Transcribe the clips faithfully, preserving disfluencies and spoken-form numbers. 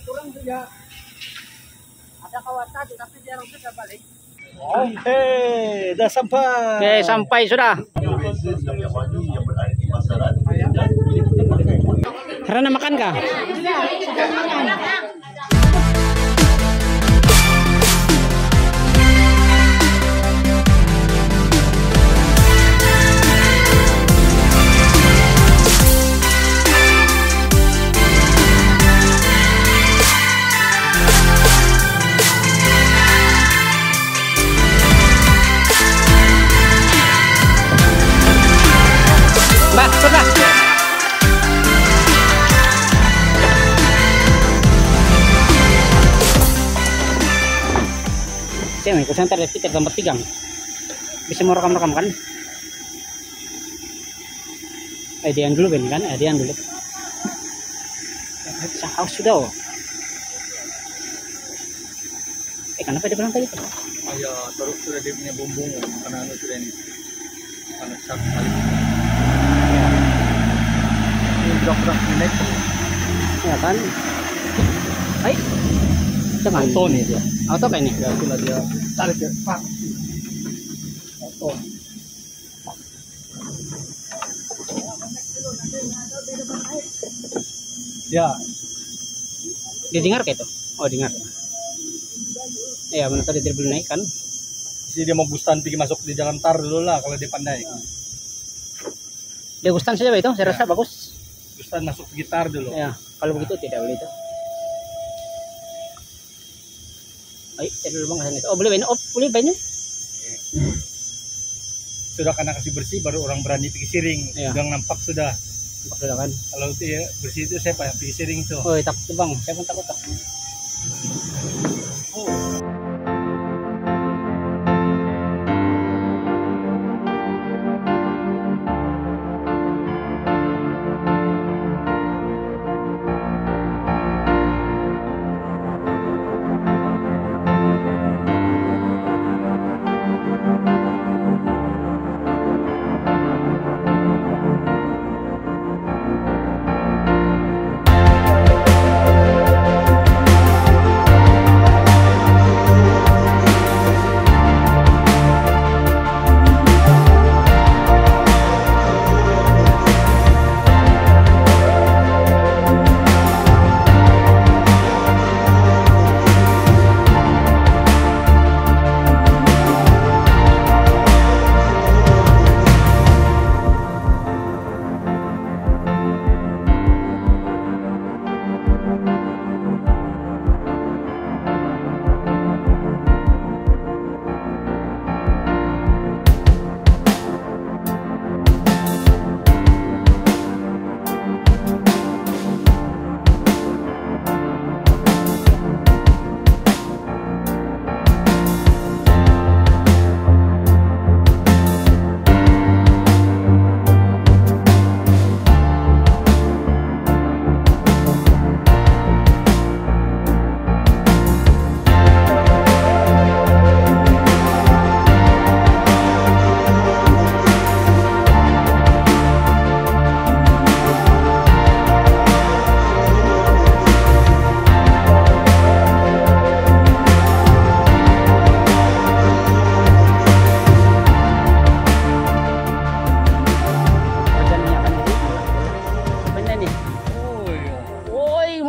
Kurang juga ada Kawasaki tapi jarang sudah balik. Oke, sudah sampai. Oke, sampai sudah. Karena makan kah? Ini ke center dari titik tempat tigang bisa merekam-rekam kan, adian dulu ben kan, adian dulu bisa haus sudah. Oh eh kenapa dia bilang tadi ya terus sudah dia punya bumbung karena sudah ini karena satu kali ini drop-drop minit ya kan. Hai auto nih dia, auto kayak ini ya, itulah dia tarik ya, pak auto ya didengar kayak itu. Oh dengar ya benar tadi dribble naik kan, jadi dia mau bustan pergi masuk di jalan tar dulu lah kalau dia pandai dia bustan saja itu saya ya. Rasa bagus bustan masuk gitar dulu ya kalau nah. Begitu tidak boleh itu. Oh boleh banyak, oh boleh banyak. Sudah karena kasih bersih baru orang berani pergi siring. Iya. Udah nampak sudah. Nampak sudah kan? Kalau itu ya, bersih itu saya pakai pergi siring tuh. Oh takut bang, saya pun takut takut.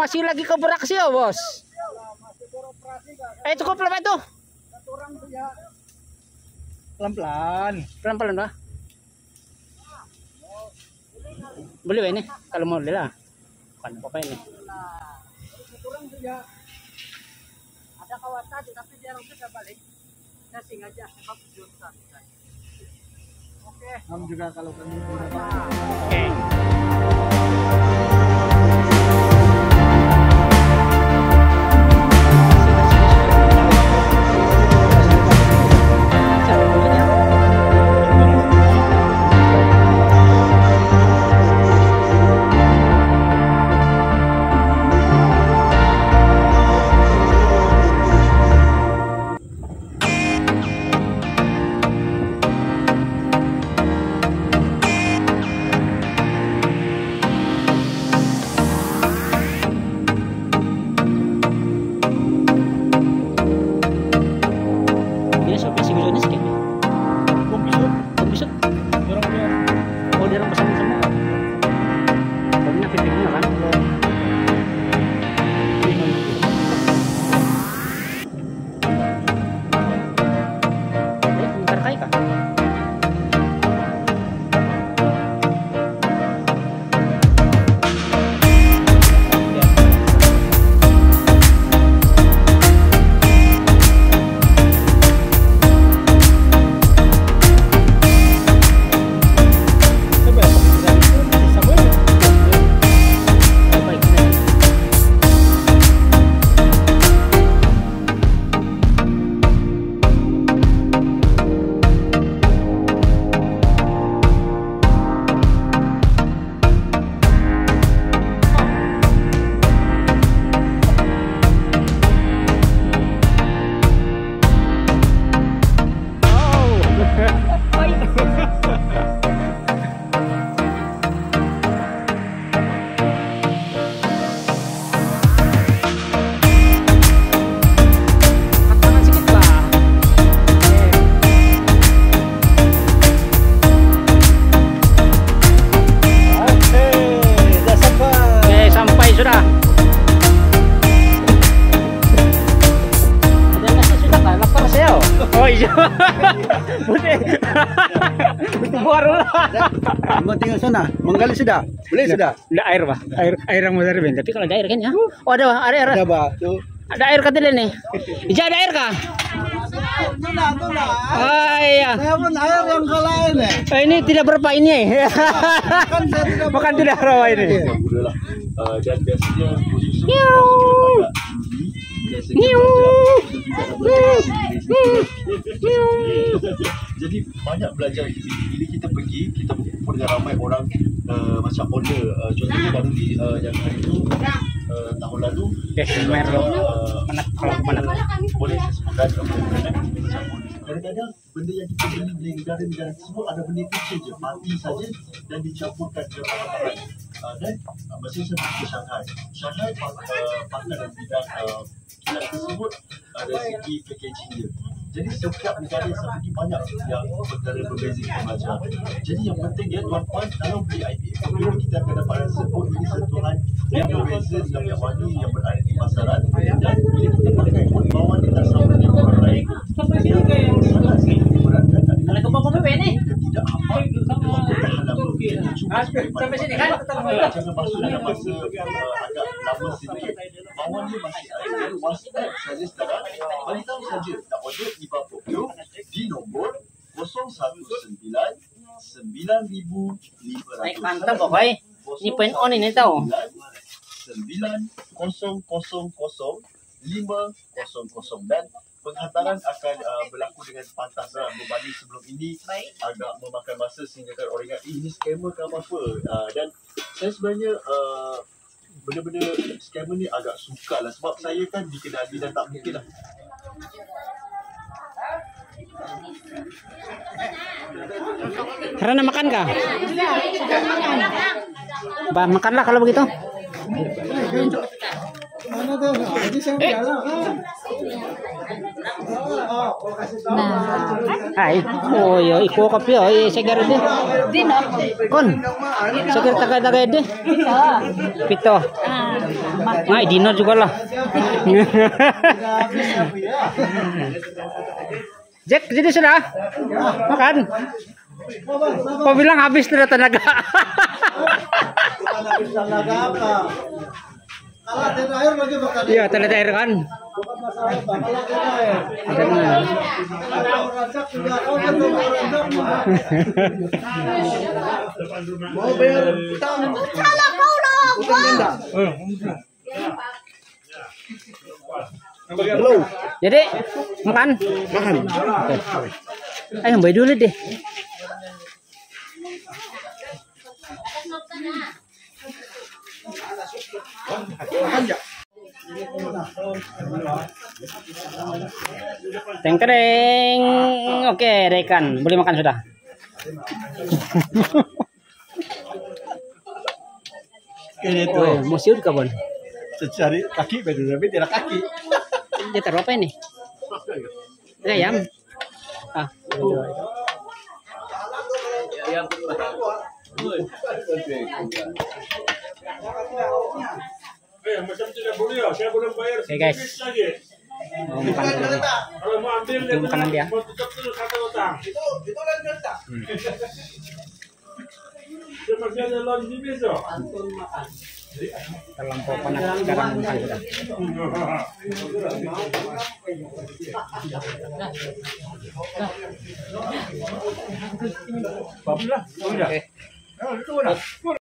Masih lagi keberaksi ya bos. Eh cukup pelan itu. Pelan-pelan. Pelan-pelan lah. Boleh ini kalau mau beli lah. Bukan apa-apa ini. Ada Kawasaki tapi jarang sudah balik. Saya sengaja sebab jurusan. Oke. Kamu juga kalau kami. Oke. yang sana menggali sudah, boleh sudah. Tidak air bah, air air yang besar ben. Tapi kalau ada air kan ya. Oh ada bah, ada air. Ada bah. Ada air katanya nih. Bisa ada air kah? Oh iya. Saya pun air yang kalahin ya. Ini tidak berapa ini ya. Bukan tidak berapa ini. Dan biasanya. Jadi banyak belajar di sini. Bila kita pergi, kita berkumpul dengan ramai orang uh, macam order. Uh, contohnya baru di uh, yang hari itu uh, tahun lalu. Kesemer uh, uh, kalau mana boleh semoga macam order. Kadang-kadang benda yang kita beli dari negara-negara tersebut ada benda kecil je, mati saja dan dicampurkan ke makanan. Uh, dan uh, masih saya pergi ke Shanghai. Shanghai uh, pakar dan bidang uh, kilang tersebut uh, dari segi packaging dia. Jadi setiap negara seperti banyak yang perkara berbeza kita belajar. Jadi yang penting dia tuan-tuan dalam beli I P A kita akan dapat rasa oh ini sentuhan yang berbeza dengan minyak wangi yang berada di pasaran. Dan bila kita pakai pun bawah dia tak sama dengan orang lain. Dia sangat sekali diberatkan adalah kita tidak hafal dengan kita dalam kita cuma sampai sini kan? Jangan masuk dalam masa agak lama sedikit. Bawah dia masih ada. WhatsApp saja sekarang beritahu saja nak order di nombor kosong satu sembilan sembilan lima nol nol. Naik mantap kok, boy. Ni pen on ini tahu. sembilan kosong kosong kosong lima kosong kosong dan penghantaran akan uh, berlaku dengan pantas lah. Berbanding sebelum ini agak memakan masa sehingga kan orang ingat ini scammer ke apa-apa. Uh, dan saya sebenarnya uh, benda-benda scammer ni agak sukar lah sebab saya kan di Kedai dan tak mungkin lah. Karena makan kah? Bah, makanlah kalau begitu. Nah, iko yo, iko kopi yo, segar deh. Kon, segar tagai-tagai deh. Pito. Nah, dinner juga lah. Jack, jadi sudah makan. Kau bilang habis tidak tenaga. Iya, tenaga air kan. Hello. Jadi makan, makan. Okay. Ayo beli dulu deh. Teng tereng. Oke, rekan, boleh makan sudah. Oh, museum kabon. Cari kaki beda tapi tidak kaki. Dia taruh apa ini? Ayam. Ah. Ayam. Oke guys. Oh, makanan dia. Ini makanan dia. Hmm. Terlampau panas sekarang bukan kita. Baiklah, sudah.